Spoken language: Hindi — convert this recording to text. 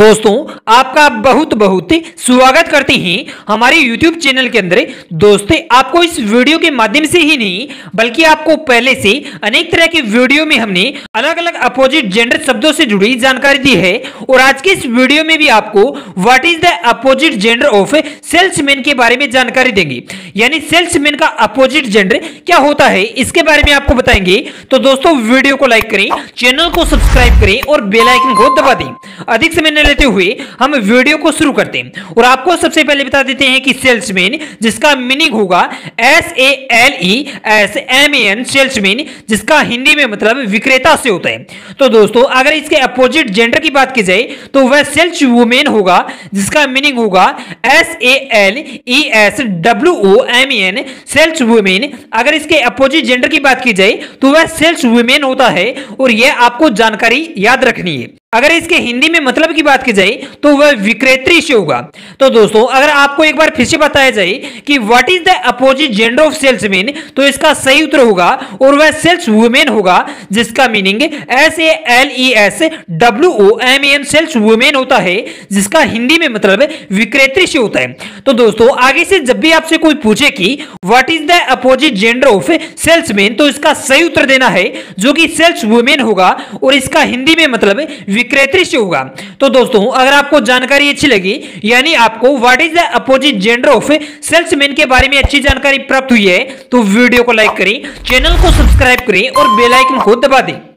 दोस्तों आपका बहुत बहुत स्वागत करते हैं हमारे YouTube चैनल के अंदर। दोस्तों आपको इस वीडियो के माध्यम से ही नहीं बल्कि आपको पहले से अनेक तरह के वीडियो में हमने अलग अलग अपोजिट जेंडर शब्दों से जुड़ी जानकारी दी है और आज के इस वीडियो में भी आपको what is the opposite gender of salesman के बारे में जानकारी देंगे, यानी सेल्समैन का अपोजिट जेंडर क्या होता है इसके बारे में आपको बताएंगे। तो दोस्तों वीडियो को लाइक करें, चैनल को सब्सक्राइब करें और बेल आइकन को दबा दें। अधिक समय लेते हुए हम वीडियो को शुरू करते हैं और आपको सबसे पहले बता देते हैं कि सेल्समैन जिसका मीनिंग होगा SALESMAN सेल्समैन, जिसका हिंदी में मतलब विक्रेता से होता है। तो दोस्तों अगर इसके अपोजिट जेंडर की बात की जाए तो वह सेल्स वुमेन होगा, जिसका मीनिंग होगा SALESWOMAN सेल्स वुमेन। अगर इसके अपोजिट जेंडर की बात की जाए तो वह सेल्स वुमेन होता है और यह आपको जानकारी याद रखनी है। अगर इसके हिंदी में मतलब की बात की जाए तो वह विक्रेत्री से होगा। तो दोस्तों अगर आपको एक बार फिर से बताया जाए कि what is the opposite gender of salesman तो इसका सही उत्तर होगा और वह सेल्स वुमेन होगा, जिसका मीनिंग SALESWOMAN सेल्स वुमेन होता है, जिसका हिंदी में मतलब विक्रेत्री से होता है। तो दोस्तों आगे से जब भी आपसे कोई पूछे कि what is the opposite gender of salesman तो इसका सही उत्तर देना है जो कि सेल्स वुमेन होगा और इसका हिंदी में मतलब विक्रेत्री से होगा। तो दोस्तों अगर आपको जानकारी अच्छी लगी यानी आपको what is the opposite gender of salesman के बारे में अच्छी जानकारी प्राप्त हुई है तो वीडियो को लाइक करें, चैनल को सब्सक्राइब करें और बेल आइकन को दबा दें।